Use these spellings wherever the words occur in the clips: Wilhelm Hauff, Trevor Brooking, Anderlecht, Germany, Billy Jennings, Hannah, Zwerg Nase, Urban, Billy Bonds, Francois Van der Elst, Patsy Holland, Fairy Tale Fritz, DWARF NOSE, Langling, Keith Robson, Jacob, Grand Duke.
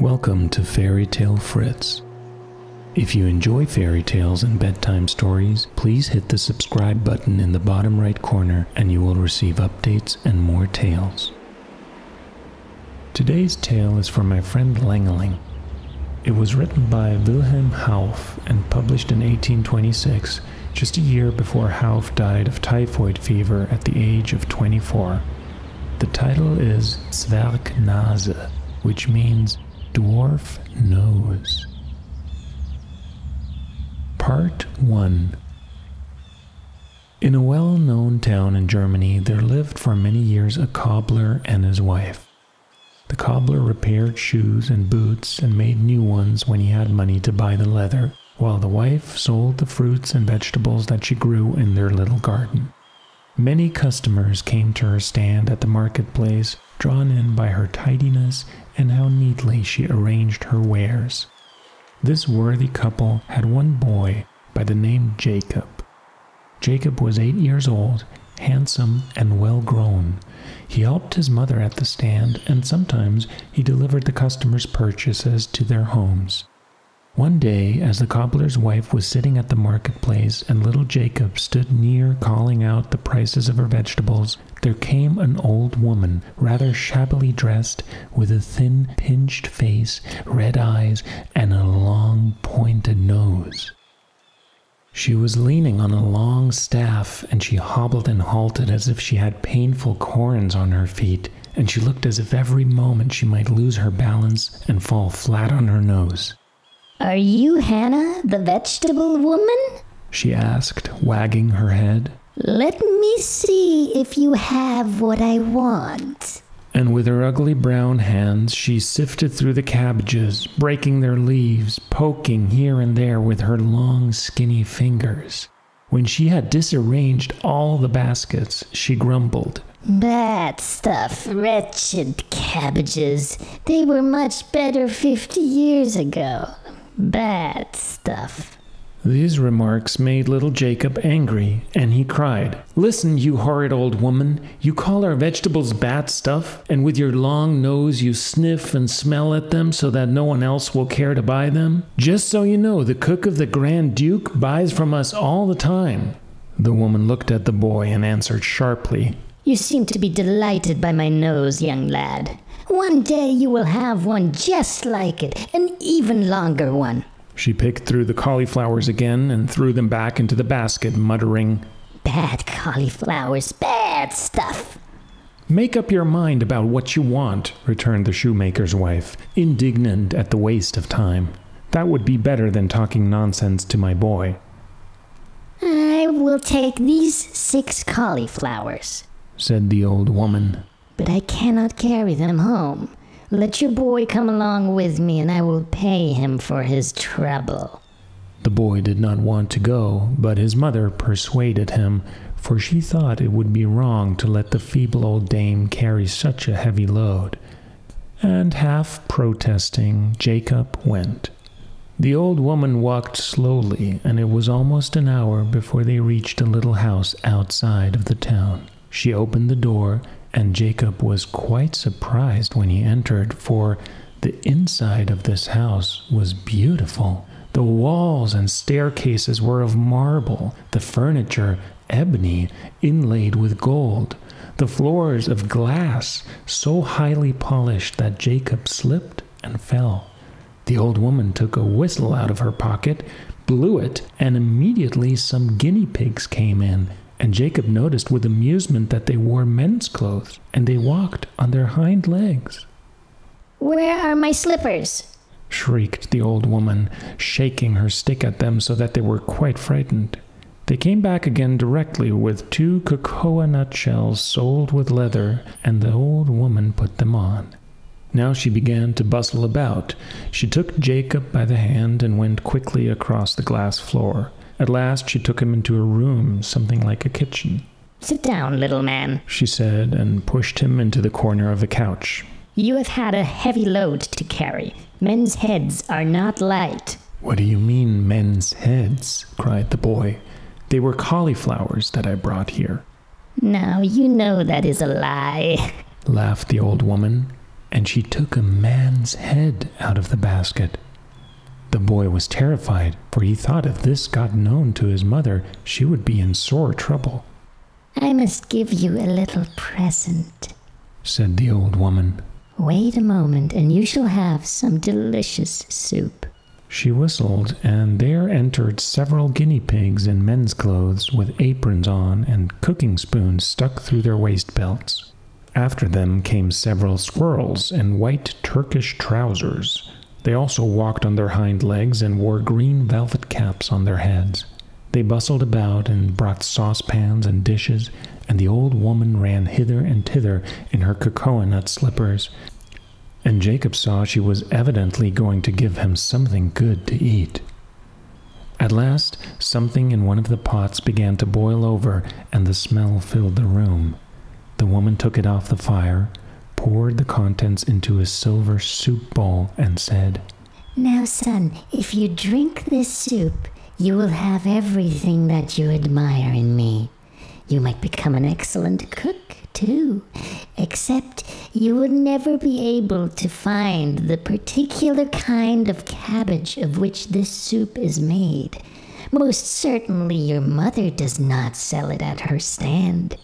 Welcome to Fairy Tale Fritz. If you enjoy fairy tales and bedtime stories, please hit the subscribe button in the bottom right corner and you will receive updates and more tales. Today's tale is from my friend Langling. It was written by Wilhelm Hauff and published in 1826, just a year before Hauff died of typhoid fever at the age of 24. The title is Zwerg Nase, which means Dwarf Nose. Part 1. In a well-known town in Germany, there lived for many years a cobbler and his wife. The cobbler repaired shoes and boots and made new ones when he had money to buy the leather, while the wife sold the fruits and vegetables that she grew in their little garden. Many customers came to her stand at the marketplace, drawn in by her tidiness and how neatly she arranged her wares. This worthy couple had one boy by the name Jacob. Jacob was 8 years old, handsome and well-grown. He helped his mother at the stand, and sometimes he delivered the customers' purchases to their homes. One day, as the cobbler's wife was sitting at the marketplace and little Jacob stood near calling out the prices of her vegetables, there came an old woman, rather shabbily dressed, with a thin, pinched face, red eyes, and a long, pointed nose. She was leaning on a long staff, and she hobbled and halted as if she had painful corns on her feet, and she looked as if every moment she might lose her balance and fall flat on her nose. "Are you Hannah, the vegetable woman?" she asked, wagging her head. "Let me see if you have what I want." And with her ugly brown hands, she sifted through the cabbages, breaking their leaves, poking here and there with her long, skinny fingers. When she had disarranged all the baskets, she grumbled, "Bad stuff, wretched cabbages. They were much better 50 years ago. Bad stuff." These remarks made little Jacob angry, and he cried, "Listen, you horrid old woman. You call our vegetables bad stuff, and with your long nose you sniff and smell at them so that no one else will care to buy them. Just so you know, the cook of the Grand Duke buys from us all the time." The woman looked at the boy and answered sharply, "You seem to be delighted by my nose, young lad. One day you will have one just like it, an even longer one." She picked through the cauliflowers again and threw them back into the basket, muttering, "Bad cauliflowers, bad stuff." "Make up your mind about what you want," returned the shoemaker's wife, indignant at the waste of time. "That would be better than talking nonsense to my boy." "I will take these 6 cauliflowers," said the old woman. "But I cannot carry them home. Let your boy come along with me and I will pay him for his trouble." The boy did not want to go, but his mother persuaded him, for she thought it would be wrong to let the feeble old dame carry such a heavy load. And half protesting, Jacob went. The old woman walked slowly, and it was almost an hour before they reached a little house outside of the town. She opened the door, and Jacob was quite surprised when he entered, for the inside of this house was beautiful. The walls and staircases were of marble, the furniture ebony, inlaid with gold, the floors of glass, so highly polished that Jacob slipped and fell. The old woman took a whistle out of her pocket, blew it, and immediately some guinea pigs came in, and Jacob noticed with amusement that they wore men's clothes, and they walked on their hind legs. "Where are my slippers?" shrieked the old woman, shaking her stick at them so that they were quite frightened. They came back again directly with 2 cocoa nut shells soled with leather, and the old woman put them on. Now she began to bustle about. She took Jacob by the hand and went quickly across the glass floor. At last she took him into a room, something like a kitchen. "Sit down, little man," she said, and pushed him into the corner of a couch. "You have had a heavy load to carry. Men's heads are not light." "What do you mean, men's heads?" cried the boy. "They were cauliflowers that I brought here." "Now you know that is a lie," laughed the old woman. and she took a man's head out of the basket. The boy was terrified, for he thought if this got known to his mother, she would be in sore trouble. "I must give you a little present," said the old woman. "Wait a moment, and you shall have some delicious soup." She whistled, and there entered several guinea pigs in men's clothes with aprons on and cooking spoons stuck through their waist belts. After them came several squirrels in white Turkish trousers. They also walked on their hind legs and wore green velvet caps on their heads. They bustled about and brought saucepans and dishes, and the old woman ran hither and thither in her cocoa-nut slippers, and Jacob saw she was evidently going to give him something good to eat. At last, something in one of the pots began to boil over, and the smell filled the room. The woman took it off the fire, poured the contents into a silver soup bowl, and said, "Now, son, if you drink this soup, you will have everything that you admire in me. You might become an excellent cook, too, except you would never be able to find the particular kind of cabbage of which this soup is made. Most certainly your mother does not sell it at her stand."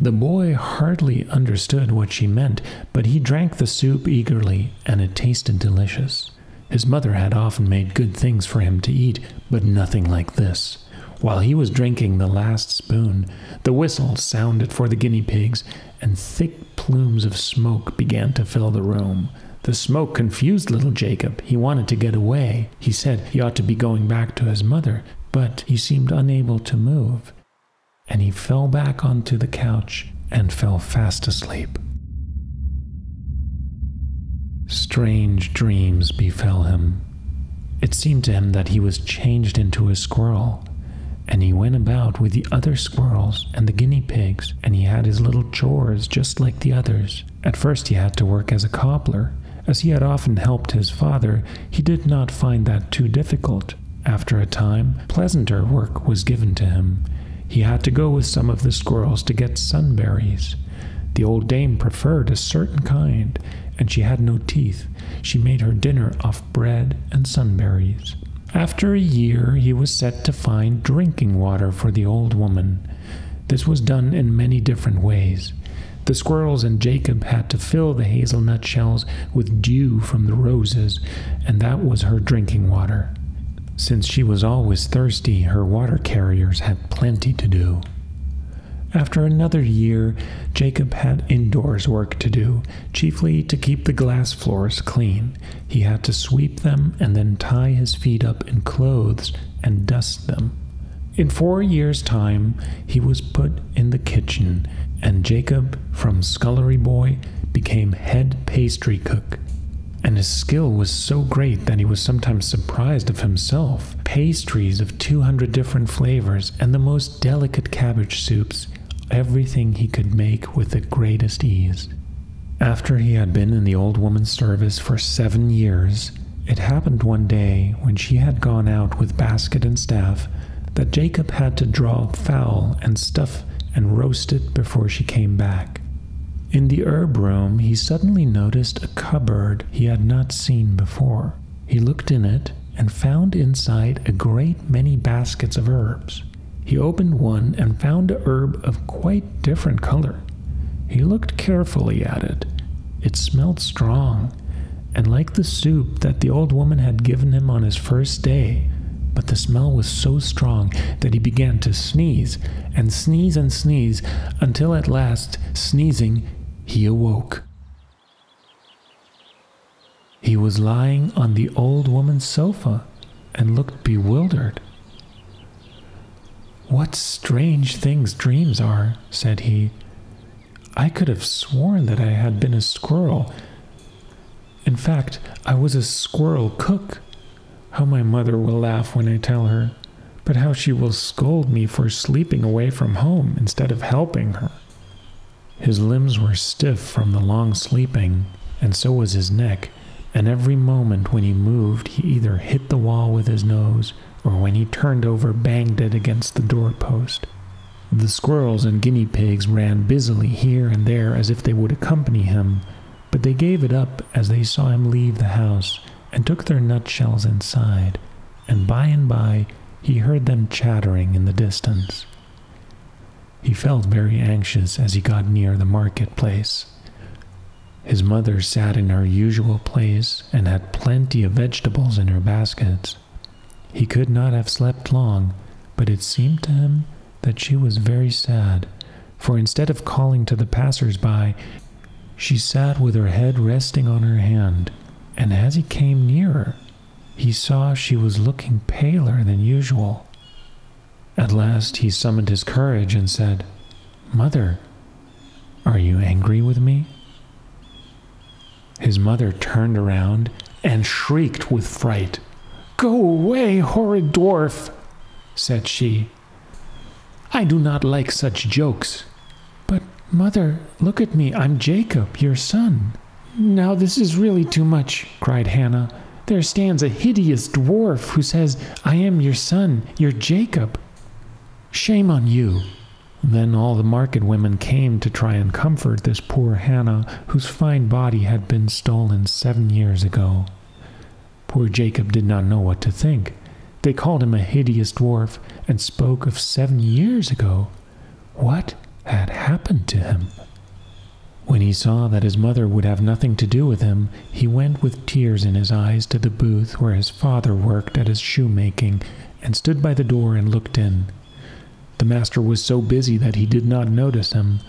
The boy hardly understood what she meant, but he drank the soup eagerly, and it tasted delicious. His mother had often made good things for him to eat, but nothing like this. While he was drinking the last spoon, the whistle sounded for the guinea pigs, and thick plumes of smoke began to fill the room. The smoke confused little Jacob. He wanted to get away. He said he ought to be going back to his mother, but he seemed unable to move, and he fell back onto the couch and fell fast asleep. Strange dreams befell him. It seemed to him that he was changed into a squirrel, and he went about with the other squirrels and the guinea pigs, and he had his little chores just like the others. At first he had to work as a cobbler. As he had often helped his father, he did not find that too difficult. After a time, pleasanter work was given to him. He had to go with some of the squirrels to get sunberries. The old dame preferred a certain kind, and she had no teeth. She made her dinner off bread and sunberries. After a year, he was set to find drinking water for the old woman. This was done in many different ways. The squirrels and Jacob had to fill the hazelnut shells with dew from the roses, and that was her drinking water. Since she was always thirsty, her water carriers had plenty to do. After another year, Jacob had indoors work to do, chiefly to keep the glass floors clean. He had to sweep them and then tie his feet up in clothes and dust them. In 4 years' time, he was put in the kitchen, and Jacob, from scullery boy, became head pastry cook. And his skill was so great that he was sometimes surprised of himself. Pastries of 200 different flavors and the most delicate cabbage soups, everything he could make with the greatest ease. After he had been in the old woman's service for 7 years, it happened one day when she had gone out with basket and staff that Jacob had to draw fowl and stuff and roast it before she came back. In the herb room, he suddenly noticed a cupboard he had not seen before. He looked in it and found inside a great many baskets of herbs. He opened one and found a herb of quite different color. He looked carefully at it. It smelled strong, and like the soup that the old woman had given him on his first day. But the smell was so strong that he began to sneeze, and sneeze and sneeze, until at last, sneezing, he awoke. He was lying on the old woman's sofa and looked bewildered. "What strange things dreams are," said he. "I could have sworn that I had been a squirrel. In fact, I was a squirrel cook. How my mother will laugh when I tell her, but how she will scold me for sleeping away from home instead of helping her." His limbs were stiff from the long sleeping, and so was his neck, and every moment when he moved, he either hit the wall with his nose, or when he turned over, banged it against the doorpost. The squirrels and guinea pigs ran busily here and there as if they would accompany him, But they gave it up as they saw him leave the house and took their nutshells inside, and by he heard them chattering in the distance. He felt very anxious as he got near the marketplace. His mother sat in her usual place and had plenty of vegetables in her baskets. He could not have slept long, but it seemed to him that she was very sad, for instead of calling to the passers-by, she sat with her head resting on her hand, and as he came nearer, he saw she was looking paler than usual. At last he summoned his courage and said, "Mother, are you angry with me?" His mother turned around and shrieked with fright. "Go away, horrid dwarf," said she. "I do not like such jokes." "But, mother, look at me. I'm Jacob, your son." "Now this is really too much," cried Hannah. "There stands a hideous dwarf who says, 'I am your son, your Jacob.' Shame on you." Then all the market women came to try and comfort this poor Hannah, whose fine body had been stolen 7 years ago. Poor Jacob did not know what to think. They called him a hideous dwarf and spoke of 7 years ago. What had happened to him? When he saw that his mother would have nothing to do with him, he went with tears in his eyes to the booth where his father worked at his shoemaking and stood by the door and looked in. The master was so busy that he did not notice him,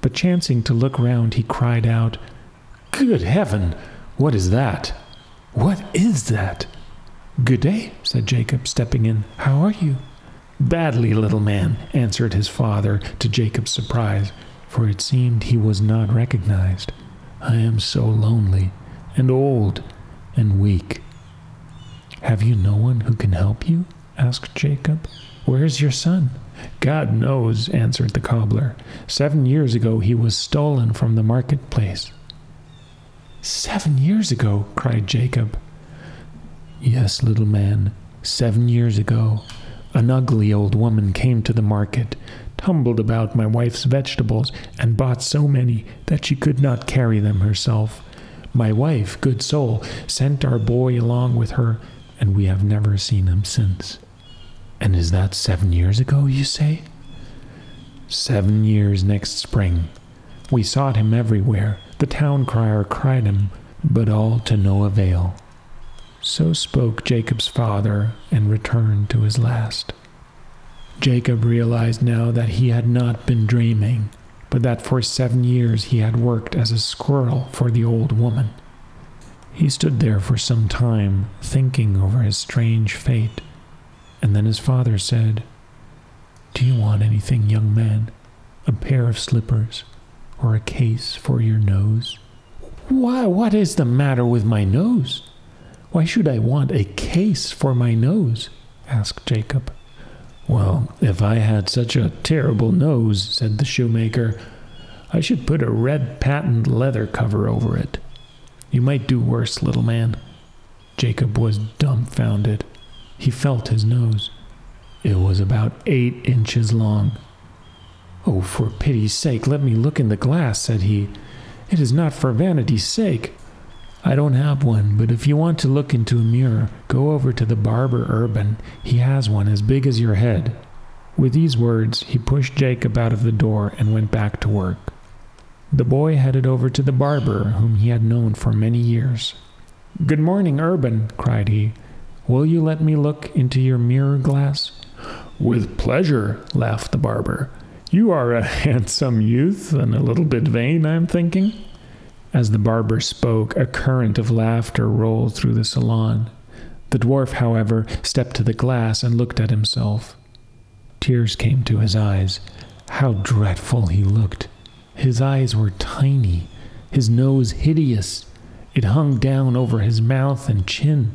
but chancing to look round, he cried out, "Good heaven! What is that? What is that?" "Good day," said Jacob, stepping in. "How are you?" "Badly, little man," answered his father, to Jacob's surprise, for it seemed he was not recognized. "I am so lonely, and old, and weak." "Have you no one who can help you?" asked Jacob. "Where is your son?" "God knows," answered the cobbler. 7 years ago he was stolen from the marketplace." "7 years ago?" cried Jacob. "Yes, little man, 7 years ago. An ugly old woman came to the market, tumbled about my wife's vegetables, and bought so many that she could not carry them herself. My wife, good soul, sent our boy along with her, and we have never seen him since." "And is that 7 years ago, you say?" "7 years next spring. We sought him everywhere. The town crier cried him, but all to no avail." So spoke Jacob's father and returned to his last. Jacob realized now that he had not been dreaming, but that for 7 years he had worked as a squirrel for the old woman. He stood there for some time, thinking over his strange fate, and then his father said, "Do you want anything, young man? A pair of slippers, or a case for your nose?" "Why, what is the matter with my nose? Why should I want a case for my nose?" asked Jacob. "Well, if I had such a terrible nose," said the shoemaker, "I should put a red patent leather cover over it. You might do worse, little man." Jacob was dumbfounded. He felt his nose. It was about 8 inches long. "Oh, for pity's sake, let me look in the glass," said he. "It is not for vanity's sake." "I don't have one, but if you want to look into a mirror, go over to the barber Urban. He has one as big as your head." With these words, he pushed Jacob out of the door and went back to work. The boy headed over to the barber, whom he had known for many years. "Good morning, Urban," cried he. "Will you let me look into your mirror glass?" "With pleasure," laughed the barber. "You are a handsome youth, and a little bit vain, I am thinking." As the barber spoke, a current of laughter rolled through the salon. The dwarf, however, stepped to the glass and looked at himself. Tears came to his eyes. How dreadful he looked! His eyes were tiny, his nose hideous. It hung down over his mouth and chin.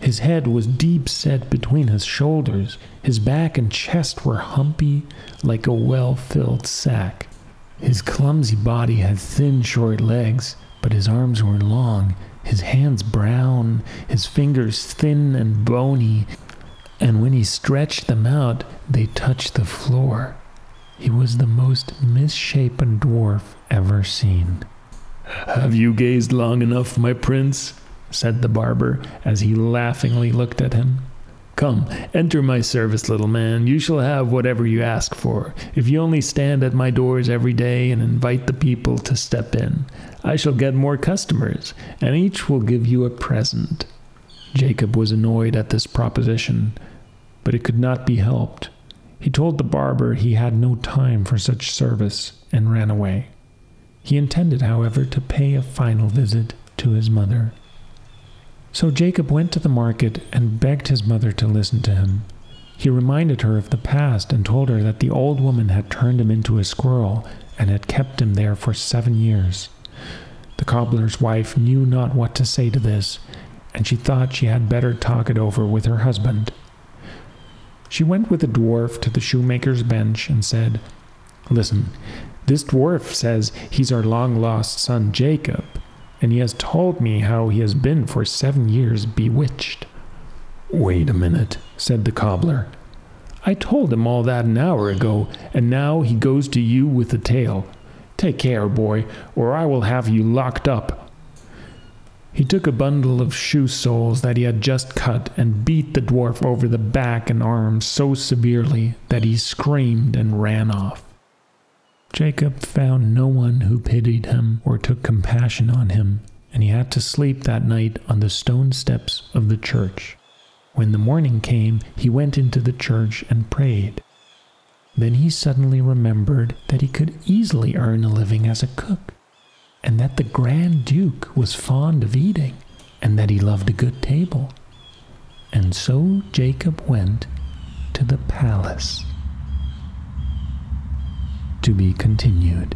His head was deep set between his shoulders. His back and chest were humpy, like a well-filled sack. His clumsy body had thin, short legs, but his arms were long, his hands brown, his fingers thin and bony, and when he stretched them out, they touched the floor. He was the most misshapen dwarf ever seen. "Have you gazed long enough, my prince?" said the barber, as he laughingly looked at him. "Come, enter my service, little man. You shall have whatever you ask for, if you only stand at my doors every day and invite the people to step in. I shall get more customers, and each will give you a present." Jacob was annoyed at this proposition, but it could not be helped. He told the barber he had no time for such service and ran away. He intended, however, to pay a final visit to his mother. So Jacob went to the market and begged his mother to listen to him. He reminded her of the past and told her that the old woman had turned him into a squirrel and had kept him there for 7 years. The cobbler's wife knew not what to say to this, and she thought she had better talk it over with her husband. She went with the dwarf to the shoemaker's bench and said, "Listen, this dwarf says he's our long-lost son Jacob, and he has told me how he has been for 7 years bewitched." "Wait a minute," said the cobbler. "I told him all that an hour ago, and now he goes to you with the tale. Take care, boy, or I will have you locked up." He took a bundle of shoe soles that he had just cut and beat the dwarf over the back and arms so severely that he screamed and ran off. Jacob found no one who pitied him or took compassion on him, and he had to sleep that night on the stone steps of the church. When the morning came, he went into the church and prayed. Then he suddenly remembered that he could easily earn a living as a cook, and that the Grand Duke was fond of eating, and that he loved a good table. And so Jacob went to the palace. To be continued.